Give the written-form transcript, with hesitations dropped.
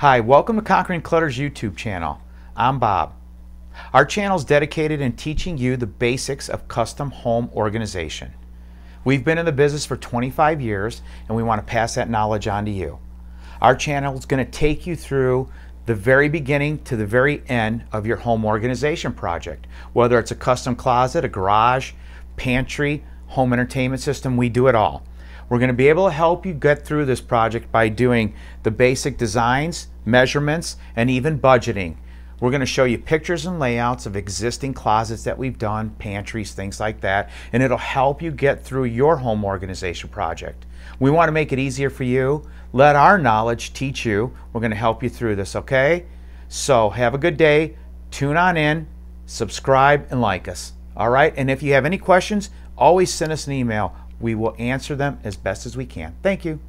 Hi, welcome to Conquering Clutter's YouTube channel. I'm Bob. Our channel is dedicated in teaching you the basics of custom home organization. We've been in the business for 25 years and we want to pass that knowledge on to you. Our channel is going to take you through the very beginning to the very end of your home organization project. Whether it's a custom closet, a garage, pantry, home entertainment system, we do it all. We're going to be able to help you get through this project by doing the basic designs, measurements, and even budgeting. We're going to show you pictures and layouts of existing closets that we've done, pantries, things like that, and it'll help you get through your home organization project. We want to make it easier for you. Let our knowledge teach you. We're going to help you through this, okay? So have a good day. Tune on in, subscribe, and like us. All right? And if you have any questions, always send us an email. We will answer them as best as we can. Thank you.